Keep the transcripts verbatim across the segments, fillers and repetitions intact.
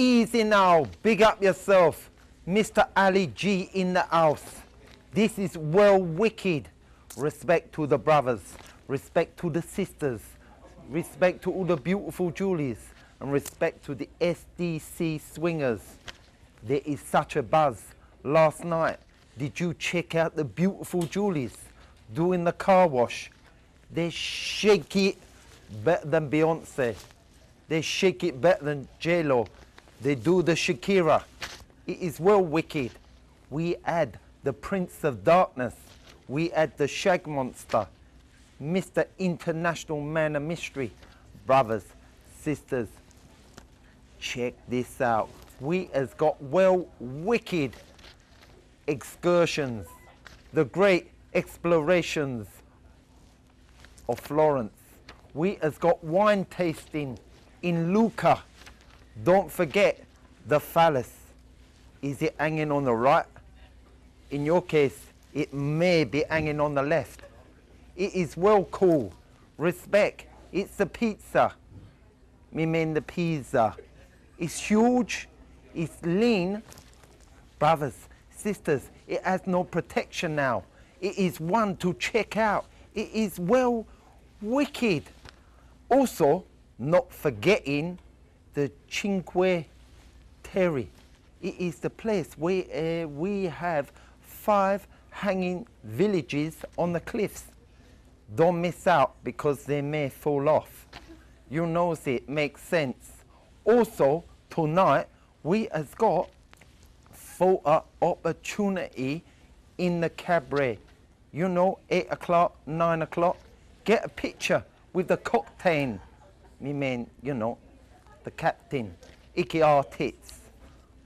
easy now. Big up yourself. Mister Ali G in the house. This is well wicked. Respect to the brothers. Respect to the sisters. Respect to all the beautiful Julies. And respect to the S D C swingers. There is such a buzz. Last night, did you check out the beautiful Julies doing the car wash? They shake it better than Beyonce. They shake it better than JLo. They do the Shakira. It is well wicked. We had the Prince of Darkness. We had the Shag Monster. Mister International Man of Mystery. Brothers, sisters, check this out. We has got well wicked excursions. The great explorations of Florence. We has got wine tasting in Lucca. Don't forget the phallus. Is it hanging on the right? In your case, it may be hanging on the left. It is well cool. Respect. It's the pizza. Me mean the pizza. It's huge. It's lean. Brothers, sisters, it has no protection now. It is one to check out. It is well wicked. Also, not forgetting the Cinque Terre. It is the place where uh, we have five hanging villages on the cliffs. Don't miss out because they may fall off. You know it makes sense. Also, tonight we has got photo opportunity in the cabaret. You know, eight o'clock, nine o'clock. Get a picture with the cocktail. Me mean, you know, the captain, Ikki Artis,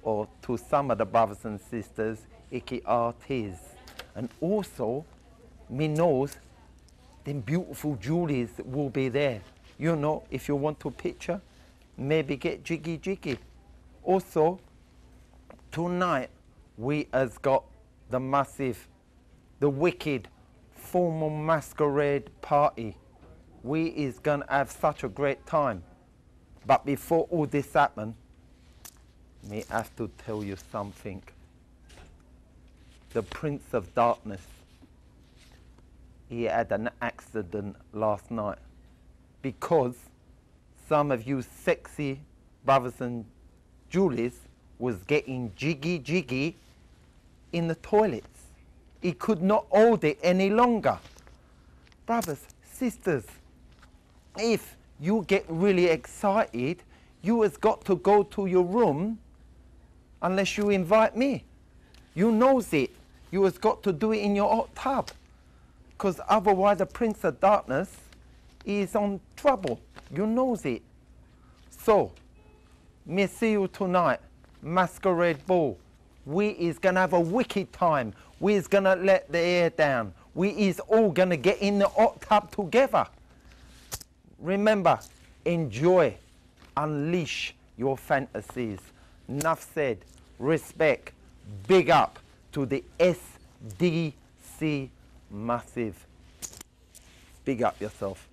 or to some of the brothers and sisters, Ikki Artis. And also, me knows them beautiful Julies will be there. You know, if you want to picture, maybe get jiggy jiggy. Also, tonight, we has got the massive, the wicked, formal masquerade party. We is gonna have such a great time. But before all this happen, me have to tell you something. The Prince of Darkness, he had an accident last night because some of you sexy brothers and Julies was getting jiggy jiggy in the toilets. He could not hold it any longer. Brothers, sisters, if you get really excited, you has got to go to your room unless you invite me. You knows it. You has got to do it in your hot tub because otherwise the Prince of Darkness is on trouble. You knows it. So, me see you tonight, masquerade ball. We is going to have a wicked time. We is going to let the air down. We is all going to get in the hot tub together. Remember, enjoy, unleash your fantasies. Enough said, respect, big up to the S D C massive. Big up yourself.